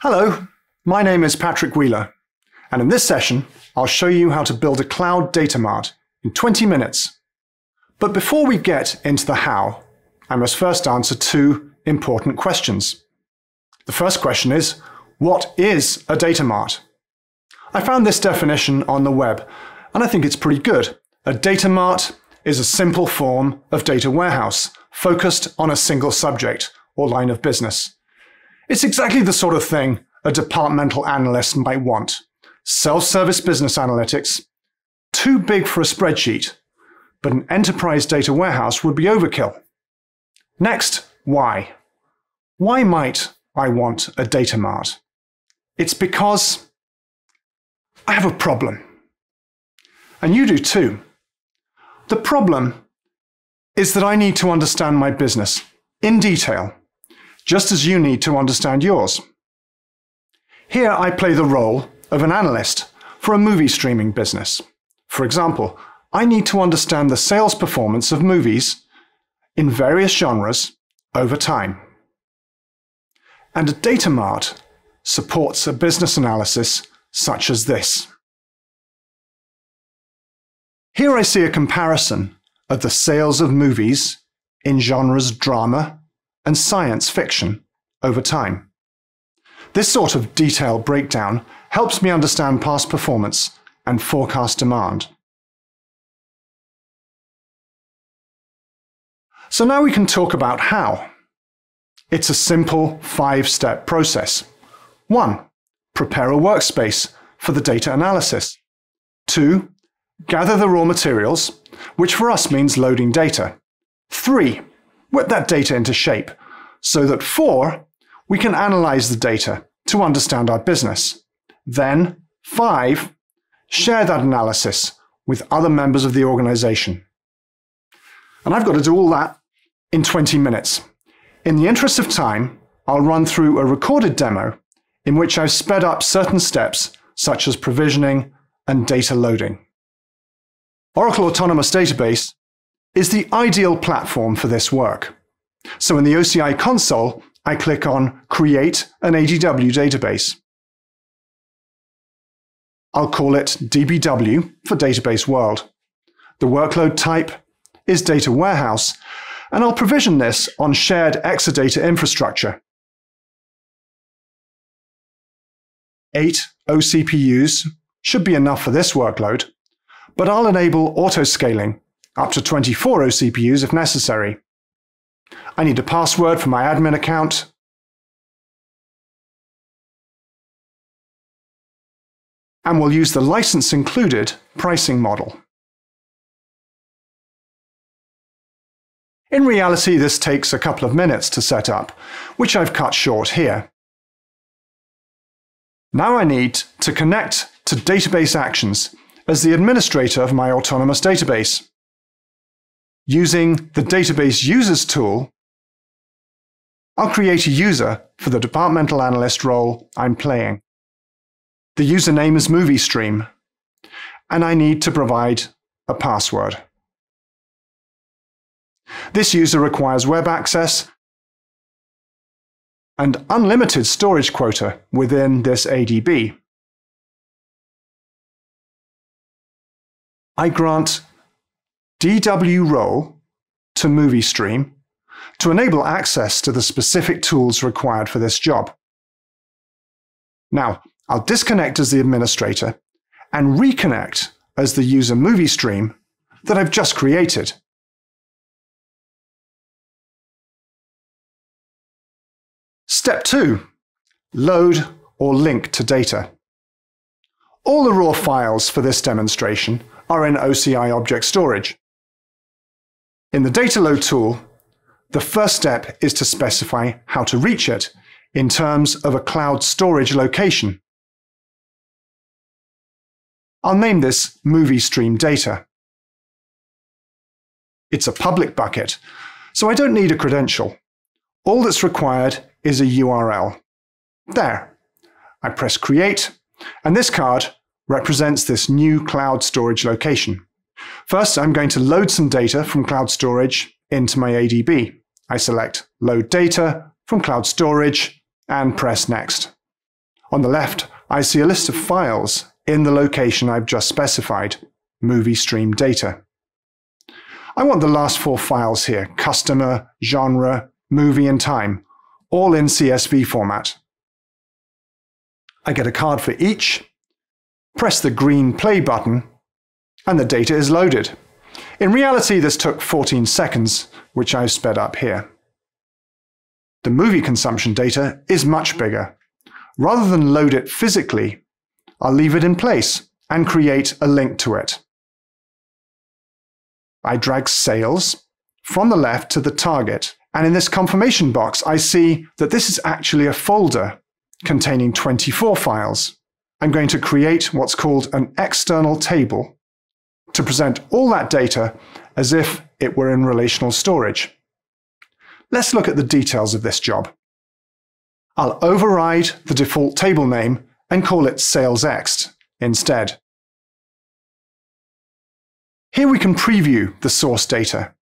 Hello, my name is Patrick Wheeler, and in this session, I'll show you how to build a cloud data mart in 20 minutes. But before we get into the how, I must first answer two important questions. The first question is, what is a data mart? I found this definition on the web, and I think it's pretty good. A data mart is a simple form of data warehouse, focused on a single subject or line of business. It's exactly the sort of thing a departmental analyst might want. Self-service business analytics, too big for a spreadsheet, but an enterprise data warehouse would be overkill. Next, why? Why might I want a data mart? It's because I have a problem. And you do too. The problem is that I need to understand my business in detail, just as you need to understand yours. Here I play the role of an analyst for a movie streaming business. For example, I need to understand the sales performance of movies in various genres over time. And a data mart supports a business analysis such as this. Here I see a comparison of the sales of movies in genres drama and science fiction over time. This sort of detailed breakdown helps me understand past performance and forecast demand. So now we can talk about how. It's a simple five-step process. 1. Prepare a workspace for the data analysis. 2. Gather the raw materials, which for us means loading data. 3. Whip that data into shape, so that 4, we can analyze the data to understand our business. Then 5, share that analysis with other members of the organization. And I've got to do all that in 20 minutes. In the interest of time, I'll run through a recorded demo in which I've sped up certain steps, such as provisioning and data loading. Oracle Autonomous Database is the ideal platform for this work. So in the OCI console, I click on Create an ADW database. I'll call it DBW for Database World. The workload type is Data Warehouse, and I'll provision this on shared Exadata infrastructure. 8 OCPUs should be enough for this workload, but I'll enable auto-scaling up to 24 OCPUs if necessary. I need a password for my admin account. And we'll use the license included pricing model. In reality, this takes a couple of minutes to set up, which I've cut short here. Now I need to connect to database actions as the administrator of my autonomous database. Using the Database Users tool, I'll create a user for the departmental analyst role I'm playing. The username is MovieStream, and I need to provide a password. This user requires web access and unlimited storage quota within this ADB. I grant DW role to MovieStream to enable access to the specific tools required for this job. Now, I'll disconnect as the administrator and reconnect as the user MovieStream that I've just created. Step 2. Load or link to data. All the raw files for this demonstration are in OCI object storage. In the data load tool, the first step is to specify how to reach it in terms of a cloud storage location. I'll name this MovieStream data. It's a public bucket, so I don't need a credential. All that's required is a URL. There. I press Create, and this card represents this new cloud storage location. First, I'm going to load some data from cloud storage into my ADB. I select Load Data from Cloud Storage and press Next. On the left, I see a list of files in the location I've just specified, MovieStream data. I want the last four files here, customer, genre, movie, and time, all in CSV format. I get a card for each, press the green play button, and the data is loaded. In reality, this took 14 seconds, which I've sped up here. The movie consumption data is much bigger. Rather than load it physically, I'll leave it in place and create a link to it. I drag sales from the left to the target, and in this confirmation box, I see that this is actually a folder containing 24 files. I'm going to create what's called an external table to present all that data as if it were in relational storage. Let's look at the details of this job. I'll override the default table name and call it SalesExt instead. Here we can preview the source data,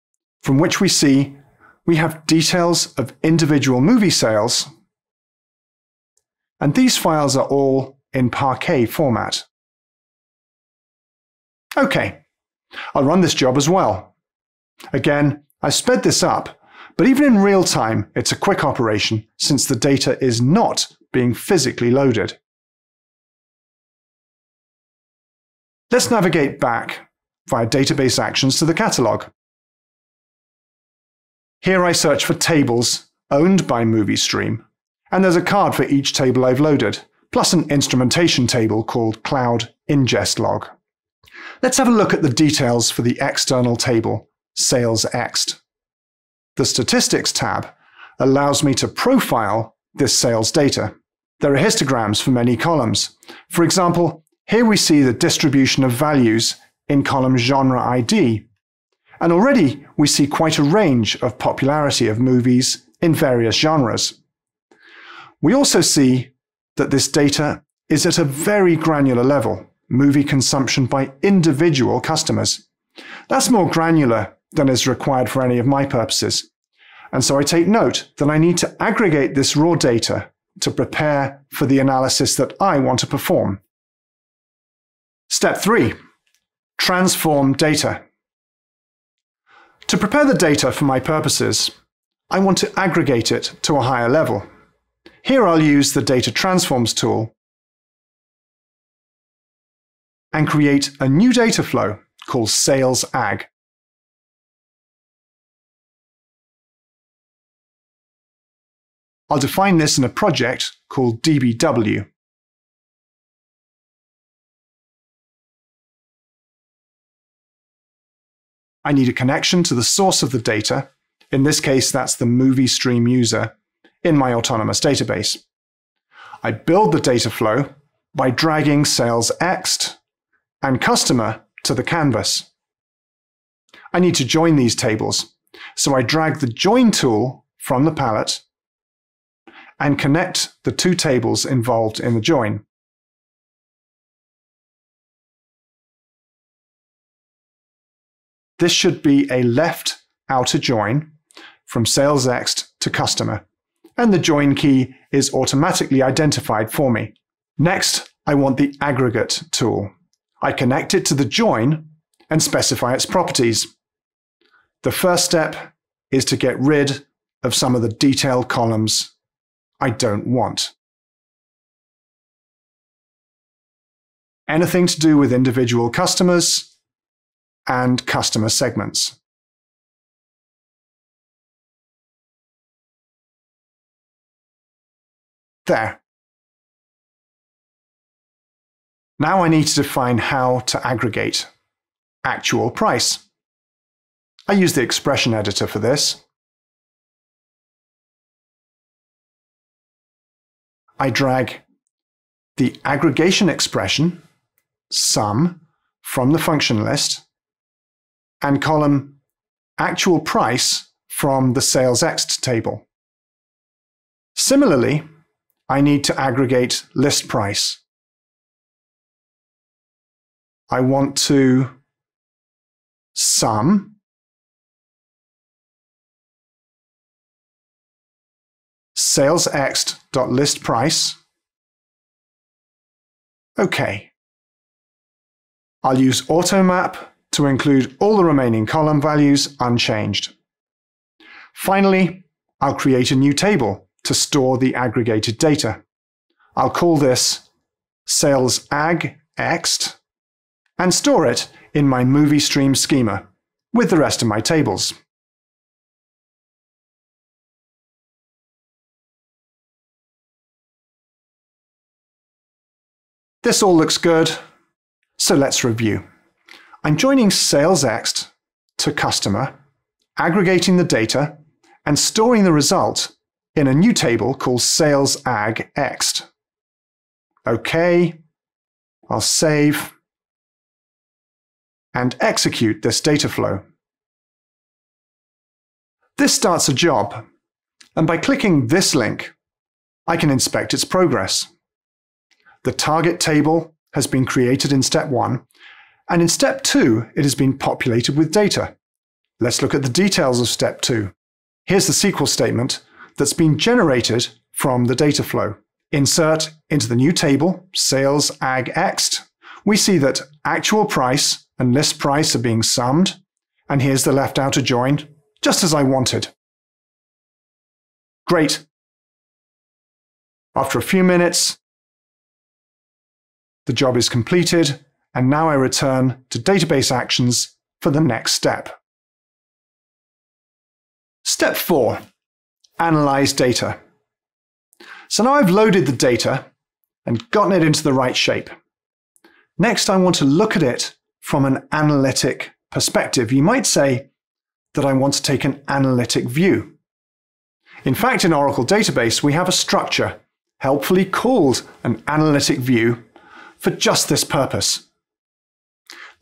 from which we see we have details of individual movie sales, and these files are all in Parquet format. Okay, I'll run this job as well. Again, I sped this up, but even in real time, it's a quick operation since the data is not being physically loaded. Let's navigate back via database actions to the catalog. Here I search for tables owned by MovieStream, and there's a card for each table I've loaded, plus an instrumentation table called Cloud Ingest Log. Let's have a look at the details for the external table, SalesExt. The Statistics tab allows me to profile this sales data. There are histograms for many columns. For example, here we see the distribution of values in column Genre ID, and already we see quite a range of popularity of movies in various genres. We also see that this data is at a very granular level, movie consumption by individual customers. That's more granular than is required for any of my purposes, and so I take note that I need to aggregate this raw data to prepare for the analysis that I want to perform. Step 3. Transform data. To prepare the data for my purposes, I want to aggregate it to a higher level. Here I'll use the Data Transforms tool and create a new data flow called SalesAg. I'll define this in a project called DBW. I need a connection to the source of the data, in this case that's the MovieStream user, in my autonomous database. I build the data flow by dragging SalesExt and Customer to the canvas. I need to join these tables, so I drag the Join tool from the palette and connect the two tables involved in the join. This should be a left outer join from SalesExt to Customer, and the join key is automatically identified for me. Next, I want the aggregate tool. I connect it to the join and specify its properties. The first step is to get rid of some of the detailed columns I don't want. Anything to do with individual customers and customer segments. There. Now I need to define how to aggregate. Actual price. I use the expression editor for this. I drag the aggregation expression, sum, from the function list, and column actual price from the SalesExt table. Similarly, I need to aggregate list price. I want to sum SalesExt.listPrice OK. I'll use AutoMap to include all the remaining column values unchanged. Finally, I'll create a new table to store the aggregated data. I'll call this SalesAgExt and store it in my MovieStream schema with the rest of my tables. This all looks good, so let's review. I'm joining SalesExt to Customer, aggregating the data, and storing the result in a new table called SalesAgExt. OK, I'll save and execute this data flow. This starts a job, and by clicking this link, I can inspect its progress. The target table has been created in step 1, and in step 2, it has been populated with data. Let's look at the details of step 2. Here's the SQL statement that's been generated from the data flow. Insert into the new table, SalesAgExt. We see that actual price and list price are being summed, and here's the left outer join, just as I wanted. Great. After a few minutes, the job is completed, and now I return to database actions for the next step. Step 4, analyze data. So now I've loaded the data and gotten it into the right shape. Next, I want to look at it from an analytic perspective. You might say that I want to take an analytic view. In fact, in Oracle Database, we have a structure helpfully called an analytic view for just this purpose.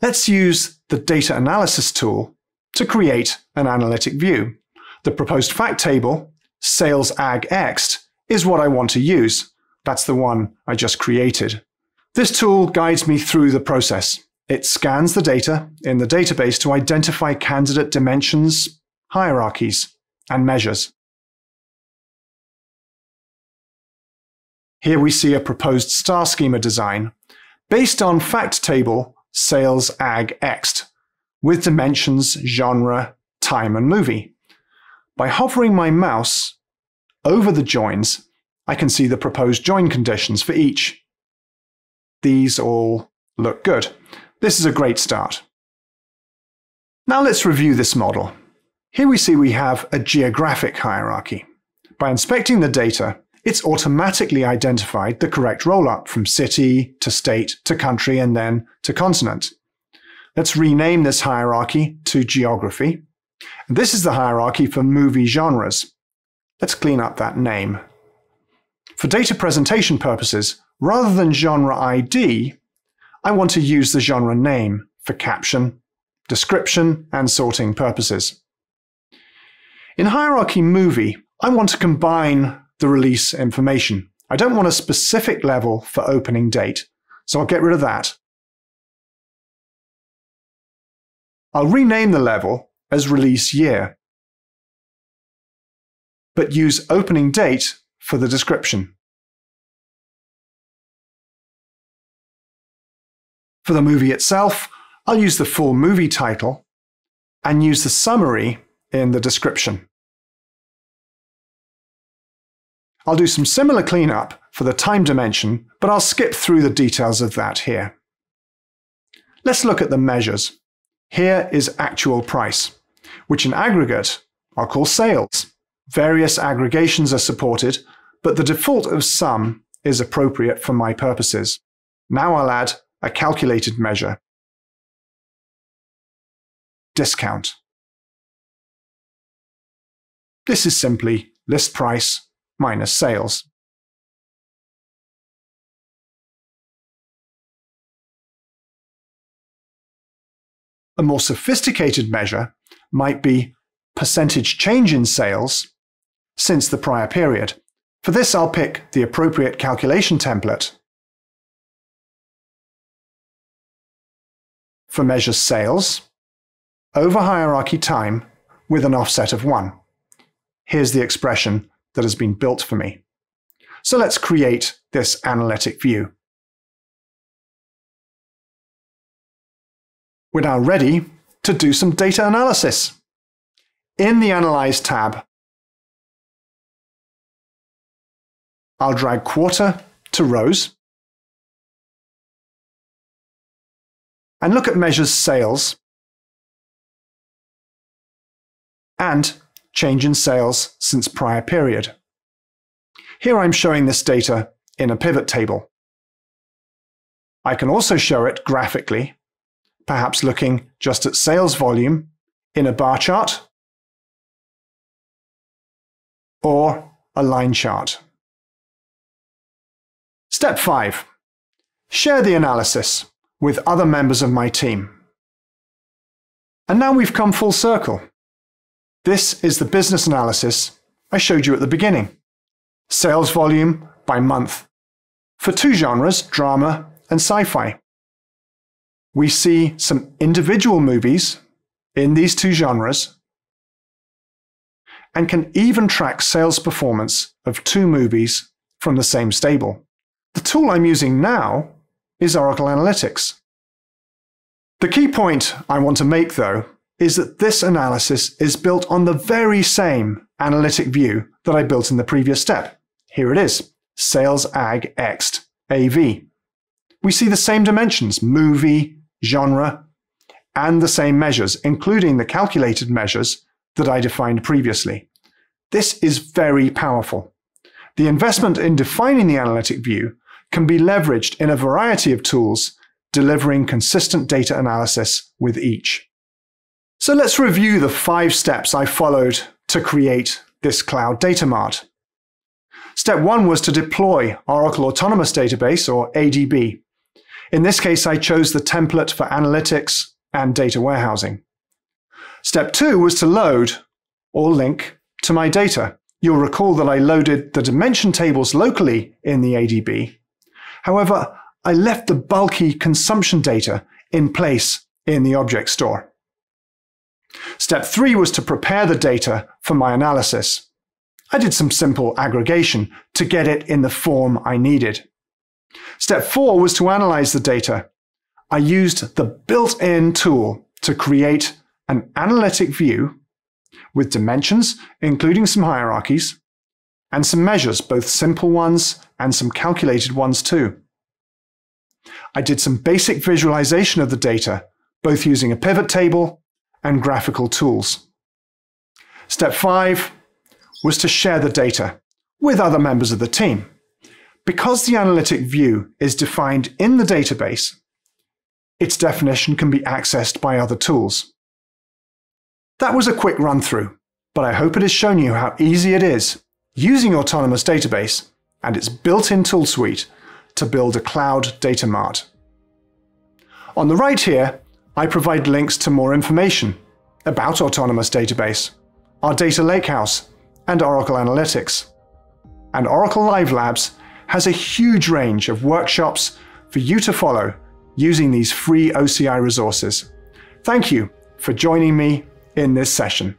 Let's use the data analysis tool to create an analytic view. The proposed fact table, SalesAgExt, is what I want to use. That's the one I just created. This tool guides me through the process. It scans the data in the database to identify candidate dimensions, hierarchies, and measures. Here we see a proposed star schema design based on fact table SalesAgExt with dimensions, genre, time, and movie. By hovering my mouse over the joins, I can see the proposed join conditions for each. These all look good. This is a great start. Now let's review this model. Here we see we have a geographic hierarchy. By inspecting the data, it's automatically identified the correct roll-up from city to state to country and then to continent. Let's rename this hierarchy to geography. And this is the hierarchy for movie genres. Let's clean up that name. For data presentation purposes, rather than genre ID, I want to use the genre name for caption, description, and sorting purposes. In hierarchy movie, I want to combine the release information. I don't want a specific level for opening date, so I'll get rid of that. I'll rename the level as release year, but use opening date for the description. For the movie itself, I'll use the full movie title and use the summary in the description. I'll do some similar cleanup for the time dimension, but I'll skip through the details of that here. Let's look at the measures. Here is actual price, which in aggregate I'll call sales. Various aggregations are supported, but the default of sum is appropriate for my purposes. Now I'll add a calculated measure. Discount. This is simply list price minus sales. A more sophisticated measure might be percentage change in sales since the prior period. For this, I'll pick the appropriate calculation template. For measure sales, over hierarchy time with an offset of 1. Here's the expression that has been built for me. So let's create this analytic view. We're now ready to do some data analysis. In the Analyze tab, I'll drag quarter to rows and look at measures sales and change in sales since prior period. Here I'm showing this data in a pivot table. I can also show it graphically, perhaps looking just at sales volume in a bar chart or a line chart. Step 5. Share the analysis with other members of my team. And now we've come full circle. This is the business analysis I showed you at the beginning. Sales volume by month for two genres, drama and sci-fi. We see some individual movies in these two genres and can even track sales performance of two movies from the same stable. The tool I'm using now is Oracle Analytics. The key point I want to make, though, is that this analysis is built on the very same analytic view that I built in the previous step. Here it is, sales ag ext AV. We see the same dimensions, movie, genre, and the same measures, including the calculated measures that I defined previously. This is very powerful. The investment in defining the analytic view can be leveraged in a variety of tools, delivering consistent data analysis with each. So let's review the 5 steps I followed to create this Cloud Data Mart. Step 1 was to deploy Oracle Autonomous Database, or ADB. In this case, I chose the template for analytics and data warehousing. Step 2 was to load or link to my data. You'll recall that I loaded the dimension tables locally in the ADB. However, I left the bulky consumption data in place in the object store. Step 3 was to prepare the data for my analysis. I did some simple aggregation to get it in the form I needed. Step 4 was to analyze the data. I used the built-in tool to create an analytic view with dimensions, including some hierarchies, and some measures, both simple ones and some calculated ones too. I did some basic visualization of the data, both using a pivot table and graphical tools. Step 5 was to share the data with other members of the team. Because the analytic view is defined in the database, its definition can be accessed by other tools. That was a quick run-through, but I hope it has shown you how easy it is using Autonomous Database and its built-in tool suite to build a Cloud Data Mart. On the right here, I provide links to more information about Autonomous Database, our data lakehouse, and Oracle Analytics. And Oracle Live Labs has a huge range of workshops for you to follow using these free OCI resources. Thank you for joining me in this session.